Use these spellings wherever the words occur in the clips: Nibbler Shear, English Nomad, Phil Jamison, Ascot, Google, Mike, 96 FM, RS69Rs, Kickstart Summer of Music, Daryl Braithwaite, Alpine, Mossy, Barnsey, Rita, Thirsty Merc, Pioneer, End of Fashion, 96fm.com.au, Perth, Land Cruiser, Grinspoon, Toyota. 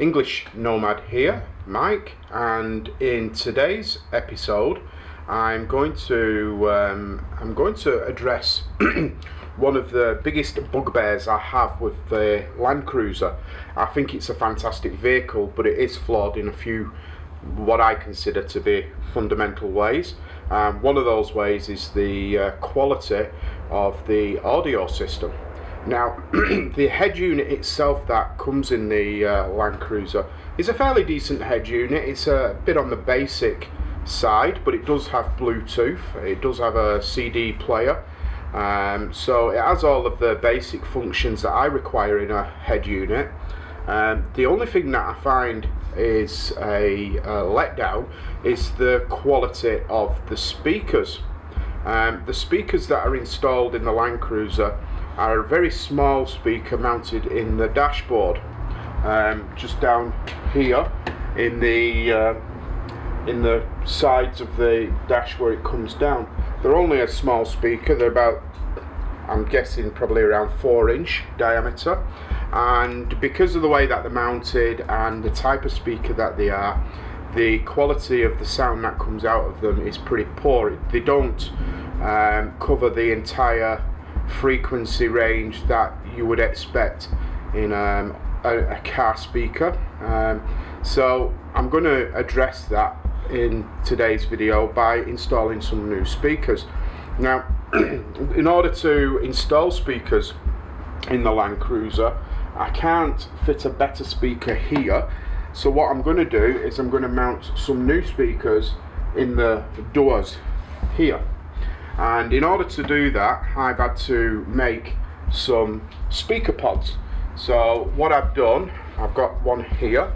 English Nomad here, Mike, and in today's episode I'm going to address one of the biggest bugbears I have with the Land Cruiser. I think it's a fantastic vehicle, but it is flawed in a few what I consider to be fundamental ways. One of those ways is the quality of the audio system. Now, the head unit itself that comes in the Land Cruiser is a fairly decent head unit. It's a bit on the basic side, but it does have Bluetooth, it does have a CD player, so it has all of the basic functions that I require in a head unit. The only thing that I find is a letdown is the quality of the speakers. The speakers that are installed in the Land Cruiser are a very small speaker mounted in the dashboard, just down here in the sides of the dash where it comes down. They're only a small speaker. They're about, I'm guessing, probably around 4-inch diameter, and because of the way that they're mounted and the type of speaker that they are, the quality of the sound that comes out of them is pretty poor. They don't cover the entire frequency range that you would expect in a car speaker, so I'm going to address that in today's video by installing some new speakers. Now, in order to install speakers in the Land Cruiser, I can't fit a better speaker here, so what I'm going to do is I'm going to mount some new speakers in the doors here. And in order to do that, I've had to make some speaker pods. So what I've done, I've got one here.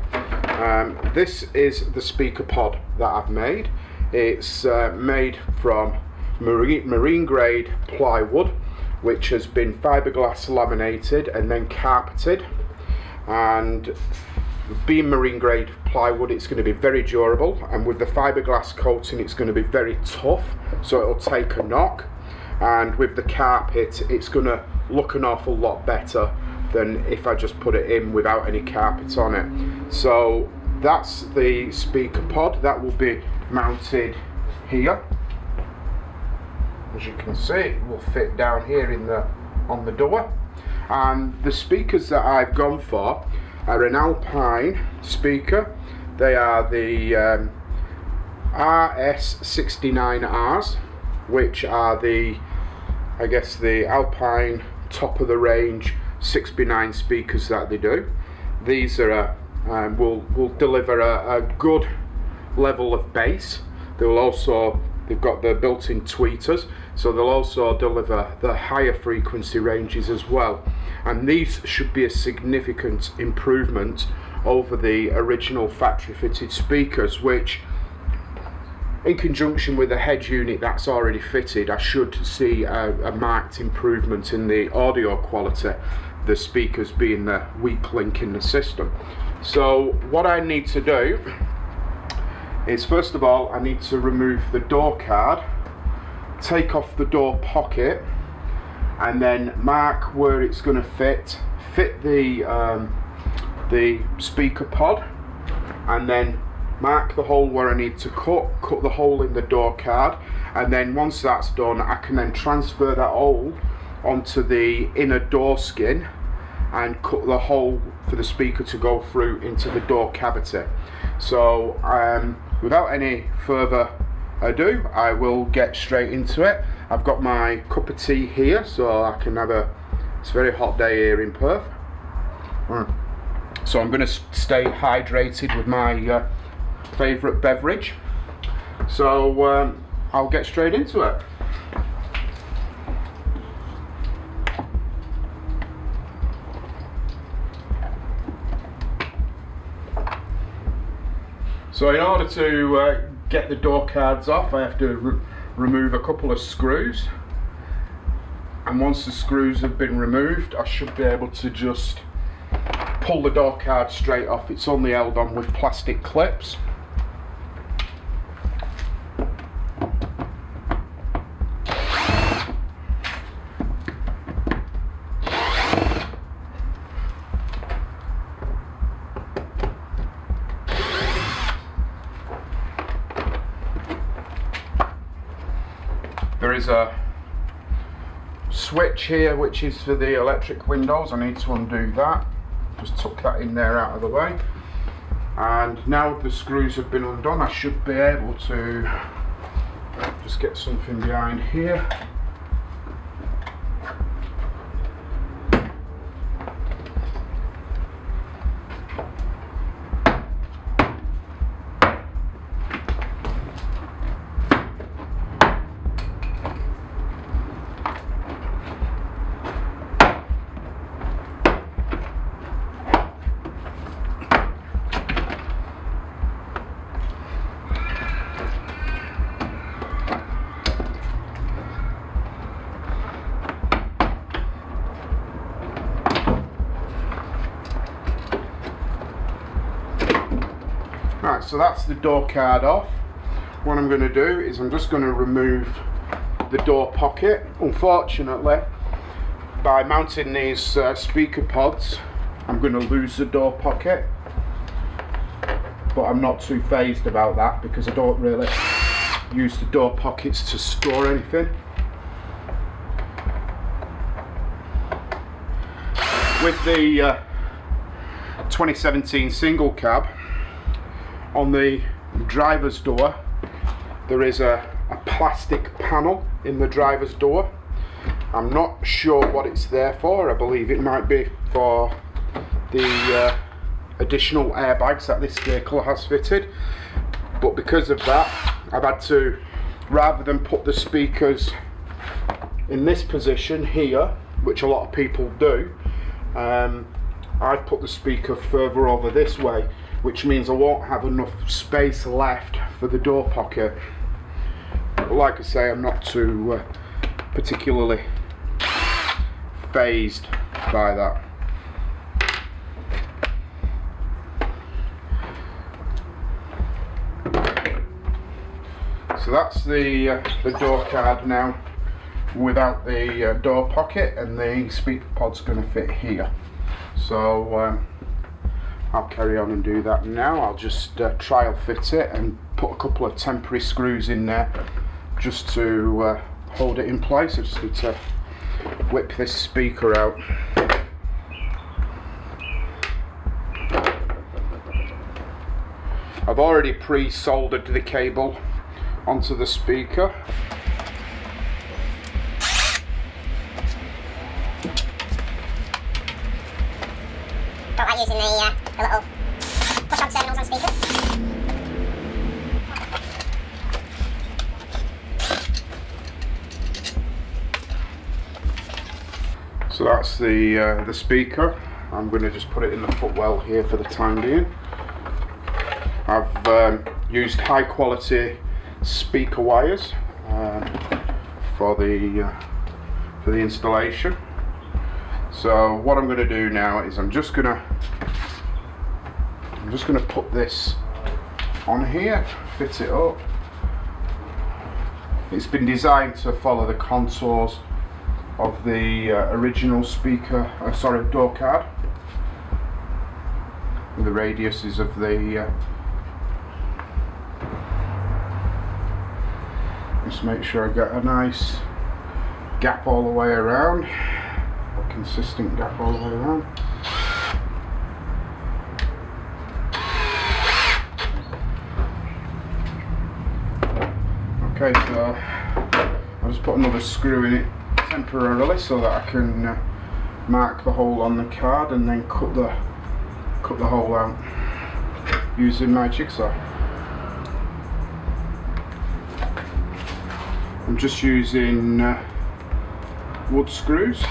This is the speaker pod that I've made. It's made from marine grade plywood, which has been fiberglass laminated and then carpeted. And being marine grade plywood, it's going to be very durable, and with the fiberglass coating it's going to be very tough, so it'll take a knock. And with the carpet, it's going to look an awful lot better than if I just put it in without any carpet on it. So that's the speaker pod that will be mounted here. As you can see, it will fit down here in the on the door. And the speakers that I've gone for are an Alpine speaker. They are the RS69Rs, which are the, I guess, the Alpine top of the range 6x9 speakers that they do. These are will deliver a good level of bass. They will also, they've got the built-in tweeters, so they'll also deliver the higher frequency ranges as well. And these should be a significant improvement over the original factory fitted speakers, which in conjunction with the head unit that's already fitted, I should see a marked improvement in the audio quality, the speakers being the weak link in the system. So what I need to do is, first of all, I need to remove the door card, take off the door pocket, and then mark where it's going to fit the speaker pod, and then mark the hole where I need to cut the hole in the door card. And then once that's done, I can then transfer that hole onto the inner door skin and cut the hole for the speaker to go through into the door cavity. So without any further ado, I will get straight into it. I've got my cup of tea here, so I can have it's a very hot day here in Perth, so I'm going to stay hydrated with my favourite beverage. So I'll get straight into it. So in order to get the door cards off, I have to remove a couple of screws, and once the screws have been removed, I should be able to just pull the door card straight off. It's only held on with plastic clips. There is a switch here which is for the electric windows. I need to undo that. Just tuck that in there out of the way. And now the screws have been undone, I should be able to just get something behind here. So that's the door card off. What I'm going to do is I'm just going to remove the door pocket. Unfortunately, by mounting these speaker pods, I'm going to lose the door pocket, but I'm not too phased about that because I don't really use the door pockets to store anything. With the 2017 single cab, on the driver's door there is a plastic panel in the driver's door. I'm not sure what it's there for. I believe it might be for the additional airbags that this vehicle has fitted, but because of that I've had to, rather than put the speakers in this position here, which a lot of people do, I've put the speaker further over this way, which means I won't have enough space left for the door pocket. But like I say, I'm not too particularly phased by that. So that's the door card now without the door pocket, and the speaker pod's going to fit here. So I'll carry on and do that now. I'll just trial fit it and put a couple of temporary screws in there just to hold it in place. I just need to whip this speaker out. I've already pre-soldered the cable onto the speaker. Don't like using the little push-on terminals on speaker. So that's the speaker. I'm going to just put it in the footwell here for the time being. I've used high-quality speaker wires for the installation. So what I'm going to do now is I'm just going to put this on here, fit it up. It's been designed to follow the contours of the original door card. The radiuses of the. Just make sure I get a nice gap all the way around. Consistent gap all the way around. Okay, so I'll just put another screw in it temporarily so that I can mark the hole on the card and then cut the hole out using my jigsaw. I'm just using wood screws.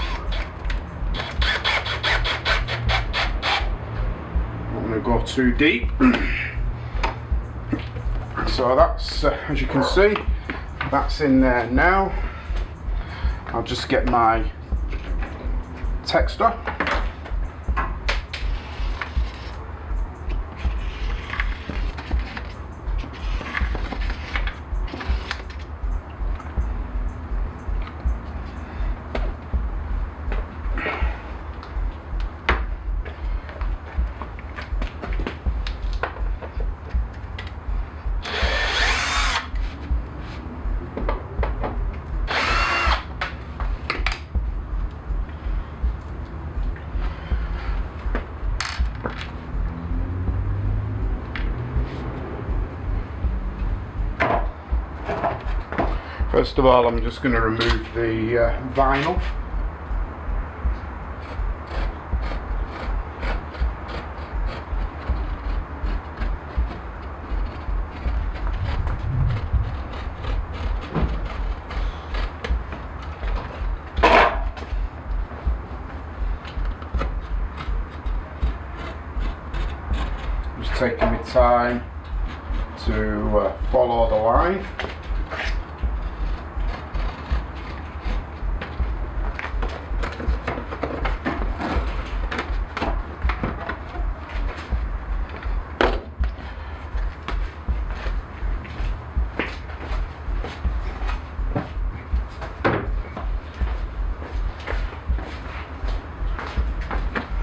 Go too deep. So that's as you can see, that's in there now. I'll just get my texter. First of all, I'm just going to remove the vinyl. Taking my time to follow the line.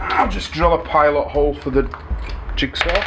I'll just drill a pilot hole for the jigsaw.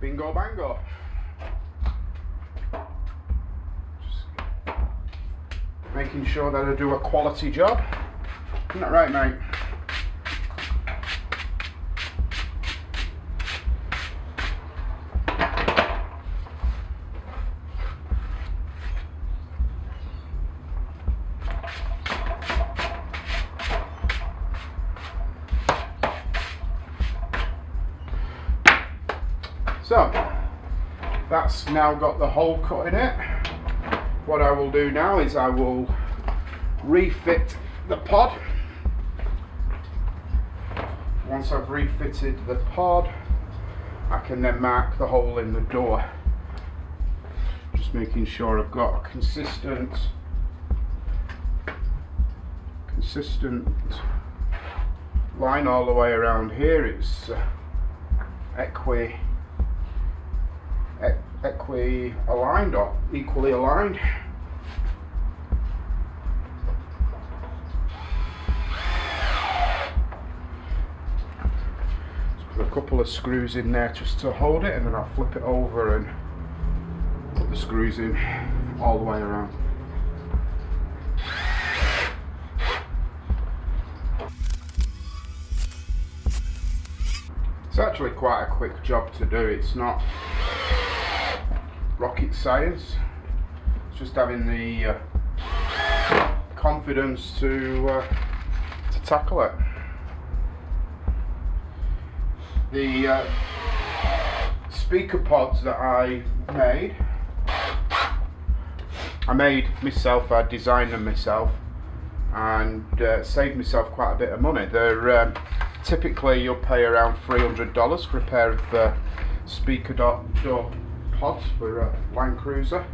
Bingo bango. Just making sure that I do a quality job. Isn't that right, mate? So that's now got the hole cut in it. What I will do now is I will refit the pod. Once I've refitted the pod, I can then mark the hole in the door. Just making sure I've got a consistent line all the way around here. It's equally aligned or equally aligned. Just put a couple of screws in there just to hold it, and then I'll flip it over and put the screws in all the way around. It's actually quite a quick job to do. It's not rocket science, it's just having the confidence to tackle it. The speaker pods that I made myself, I designed them myself, and saved myself quite a bit of money. They're typically you'll pay around $300 for a pair of speaker door pods for a Land Cruiser.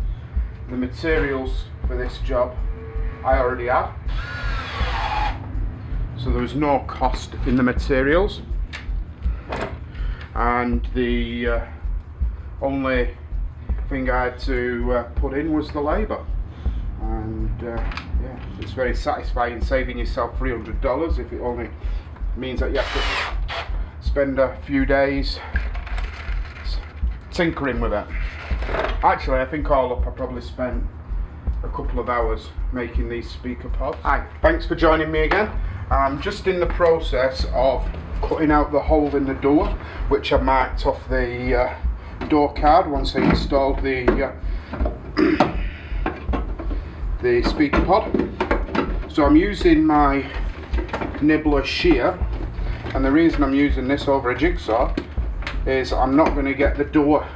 The materials for this job I already had, so there was no cost in the materials, and the only thing I had to put in was the labour, and yeah, it's very satisfying saving yourself $300 if it only means that you have to spend a few days tinkering with it. Actually, I think all up I probably spent a couple of hours making these speaker pods. Hi, thanks for joining me again. I'm just in the process of cutting out the hole in the door, which I marked off the door card once I installed the speaker pod. So I'm using my Nibbler Shear, and the reason I'm using this over a jigsaw is I'm not going to get the door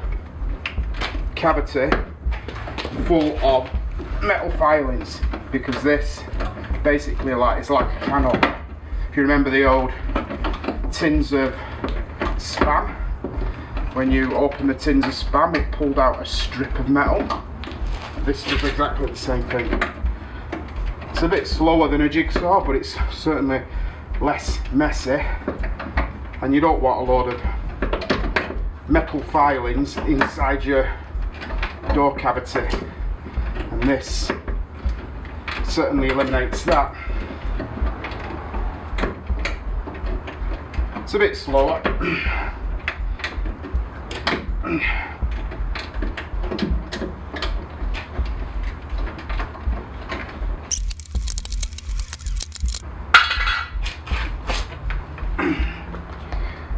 cavity full of metal filings, because this basically it's like a can opener. If you remember the old tins of Spam, when you open the tins of Spam, it pulled out a strip of metal. This does exactly the same thing. It's a bit slower than a jigsaw, but it's certainly less messy, and you don't want a load of metal filings inside your door cavity, and this certainly eliminates that. It's a bit slower.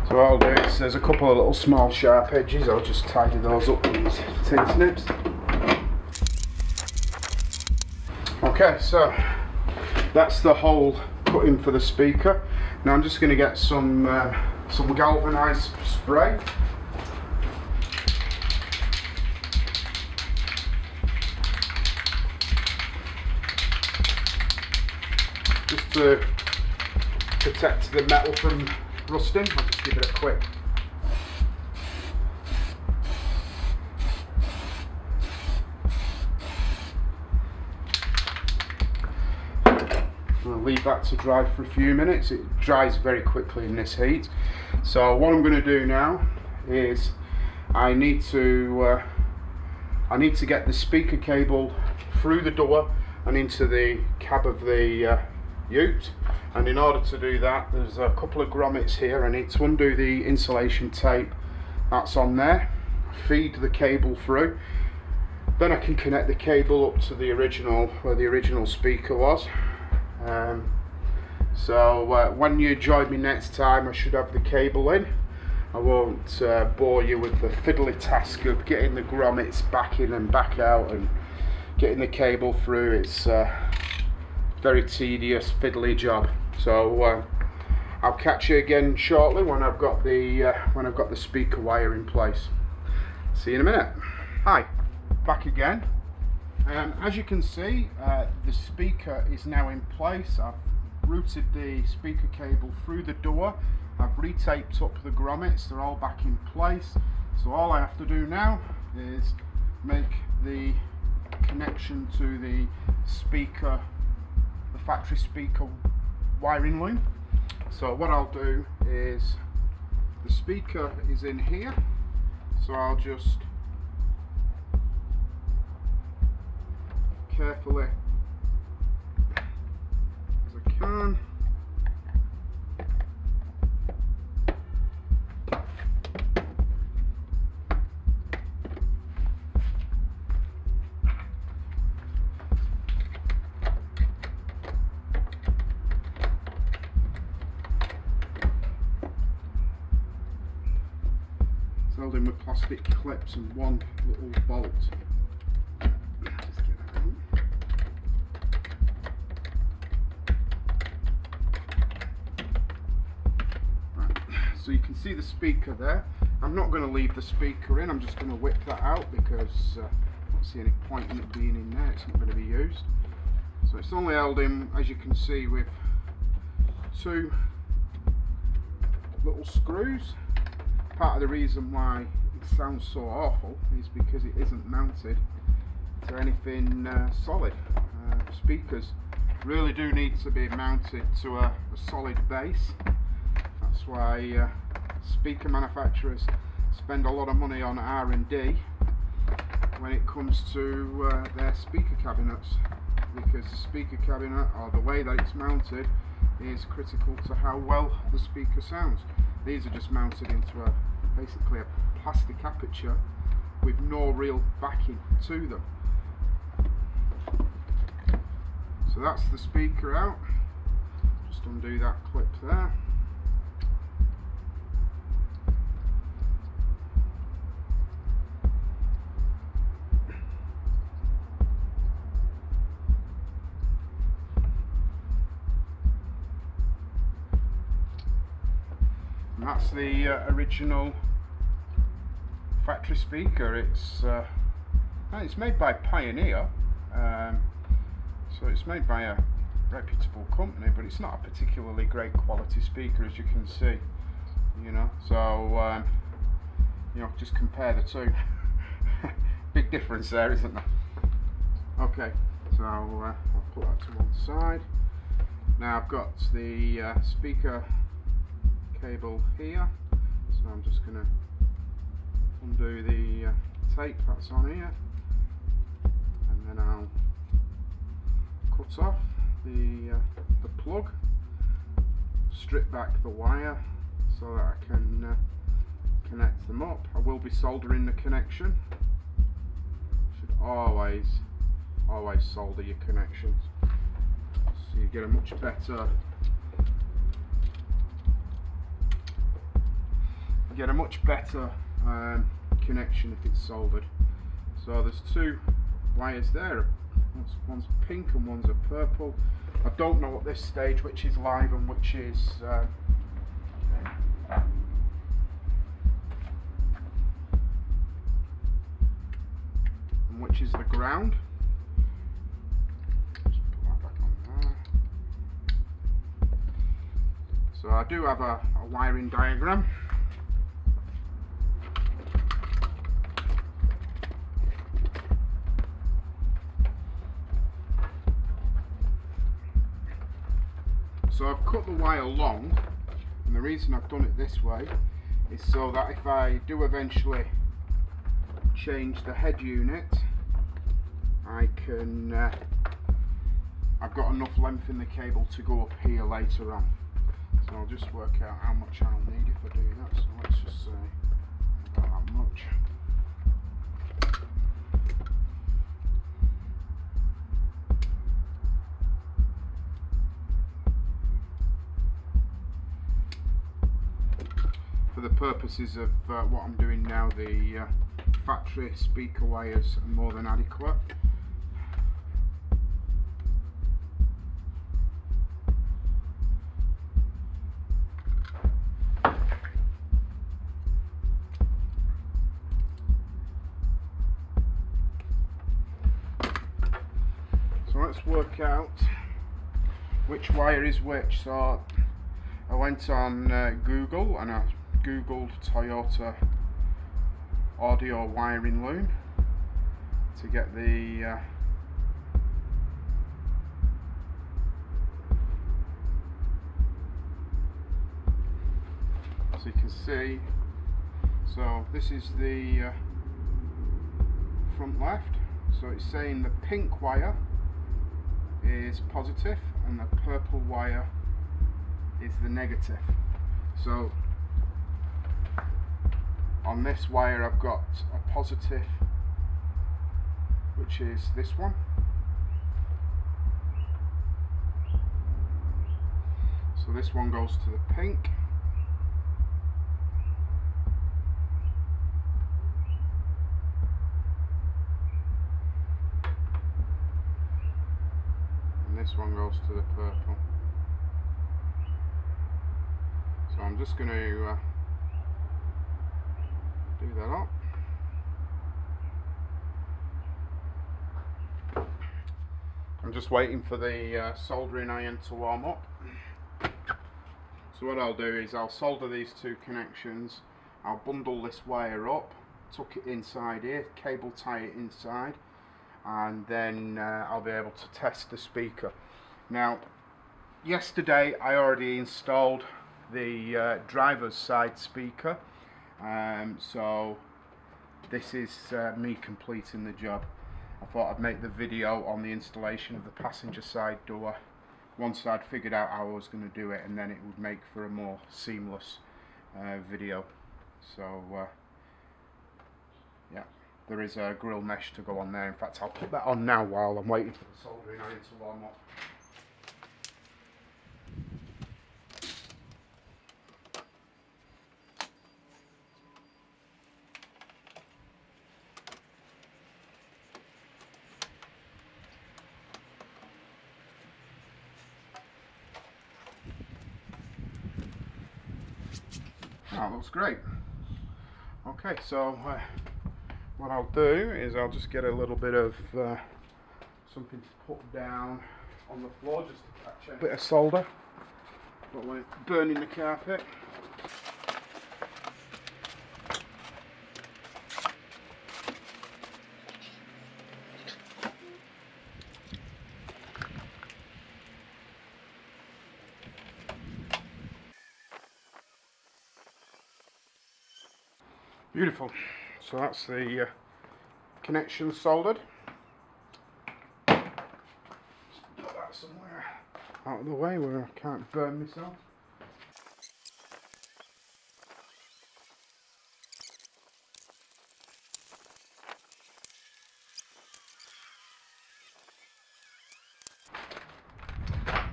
So what I'll do is, there's a couple of little small sharp edges, I'll just tidy those up with these tin snips. Okay, so that's the hole cutting for the speaker. Now I'm just going to get some galvanised spray. Just to protect the metal from rusting, I'll just give it a quick. I'm going to leave that to dry for a few minutes. It dries very quickly in this heat. So what I'm going to do now is I need to get the speaker cable through the door and into the cab of the ute, and in order to do that, there's a couple of grommets here. I need to undo the insulation tape that's on there, feed the cable through, then I can connect the cable up to the original, where the original speaker was. So when you join me next time, I should have the cable in. I won't bore you with the fiddly task of getting the grommets back in and back out and getting the cable through. It's very tedious, fiddly job. So I'll catch you again shortly when I've got the speaker wire in place. See you in a minute. Hi, back again. As you can see, the speaker is now in place. I've routed the speaker cable through the door. I've retaped up the grommets. They're all back in place. So all I have to do now is make the connection to the speaker, the factory speaker wiring loom. So what I'll do is, the speaker is in here, so I'll just carefully as I can them with plastic clips and one little bolt. Just get that out. Right. So you can see the speaker there. I'm not going to leave the speaker in, I'm just going to whip that out because I don't see any point in it being in there, it's not going to be used. So it's only held in, as you can see, with two little screws. Part of the reason why it sounds so awful is because it isn't mounted to anything solid. Speakers really do need to be mounted to a solid base. That's why speaker manufacturers spend a lot of money on R&D when it comes to their speaker cabinets, because the speaker cabinet, or the way that it's mounted, is critical to how well the speaker sounds. These are just mounted into a basically a plastic aperture with no real backing to them. So that's the speaker out. Just undo that clip there. And that's the original factory speaker. It's made by Pioneer, so it's made by a reputable company, but it's not a particularly great quality speaker, as you can see. You know, so you know, just compare the two. Big difference there, isn't there? Okay, so I'll put that to one side. Now I've got the speaker cable here, so I'm just going to undo the tape that's on here, and then I'll cut off the plug, strip back the wire so that I can connect them up. I will be soldering the connection. Should always solder your connections so you get a much better connection if it's soldered. So there's two wires there, one's pink and one's a purple. I don't know at this stage which is live and which is the ground. Just put that back on there. So I do have a wiring diagram. So I've cut the wire long, and the reason I've done it this way is so that if I do eventually change the head unit, I can, I've got enough length in the cable to go up here later on. So I'll just work out how much I'll need if I do that, so let's just say about that much. For the purposes of what I'm doing now, the factory speaker wires are more than adequate. So let's work out which wire is which. So I went on Google and I googled Toyota audio wiring loom to get the so you can see, so this is the front left, so it's saying the pink wire is positive and the purple wire is the negative. So on this wire I've got a positive, which is this one. So this one goes to the pink. And this one goes to the purple. So I'm just going to do that up. I'm just waiting for the soldering iron to warm up. So what I'll do is I'll solder these two connections, I'll bundle this wire up, tuck it inside here, cable tie it inside, and then I'll be able to test the speaker. Now yesterday I already installed the driver's side speaker. So this is me completing the job. I thought I'd make the video on the installation of the passenger side door once I'd figured out how I was going to do it, and then it would make for a more seamless video. So yeah, there is a grill mesh to go on there. In fact, I'll put that on now while I'm waiting for the soldering iron to warm up. That looks great. Okay, so what I'll do is I'll just get a little bit of something to put down on the floor, just to catch a bit of solder. Don't want it burning the carpet. Beautiful. So that's the connection soldered. Just put that somewhere out of the way where I can't burn myself.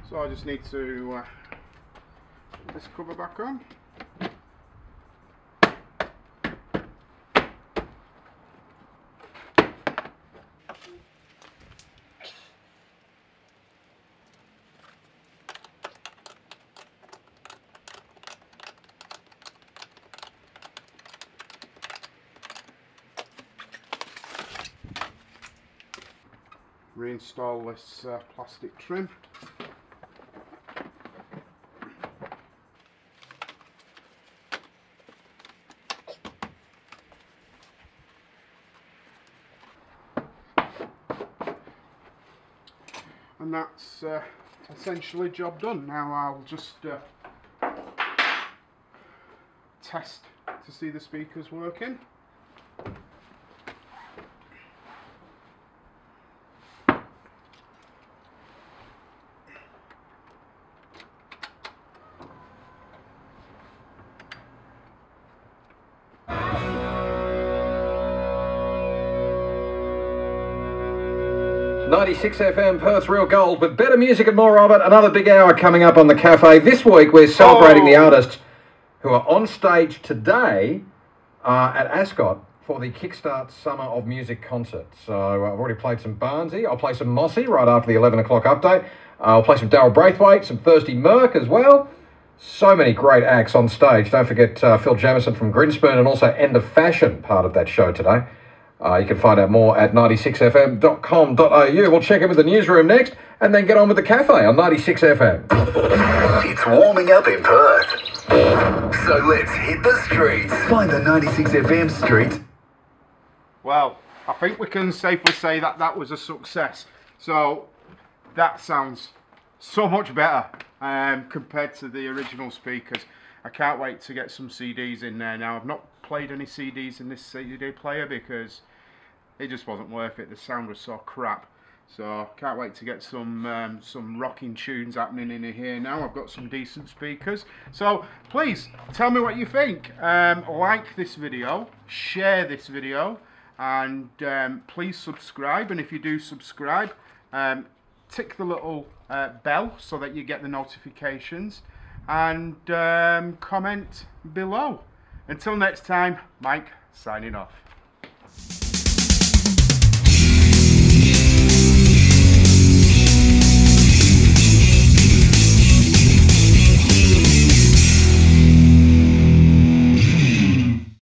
So I just need to put this cover back on. Reinstall this plastic trim. And that's essentially job done. Now I'll just test to see the speakers working. FM Perth, real gold, with better music and more of it. Another big hour coming up on the cafe. This week we're celebrating the artists who are on stage today at Ascot for the Kickstart Summer of Music concert. So I've already played some Barnsey. I'll play some Mossy right after the 11 o'clock update. I'll play some Daryl Braithwaite, some Thirsty Merc as well. So many great acts on stage. Don't forget Phil Jamison from Grinspoon, and also End of Fashion, part of that show today. You can find out more at 96fm.com.au. We'll check in with the newsroom next and then get on with the cafe on 96 FM. It's warming up in Perth, so let's hit the streets. Find the 96 FM street. Well, I think we can safely say that that was a success. So that sounds so much better compared to the original speakers. I can't wait to get some CDs in there now. I've not played any CDs in this CD player because it just wasn't worth it. The sound was so crap. So can't wait to get some rocking tunes happening in here now. I've got some decent speakers. So please tell me what you think. Like this video, share this video, and please subscribe. And if you do subscribe, tick the little bell so that you get the notifications. And comment below. Until next time, Mike signing off.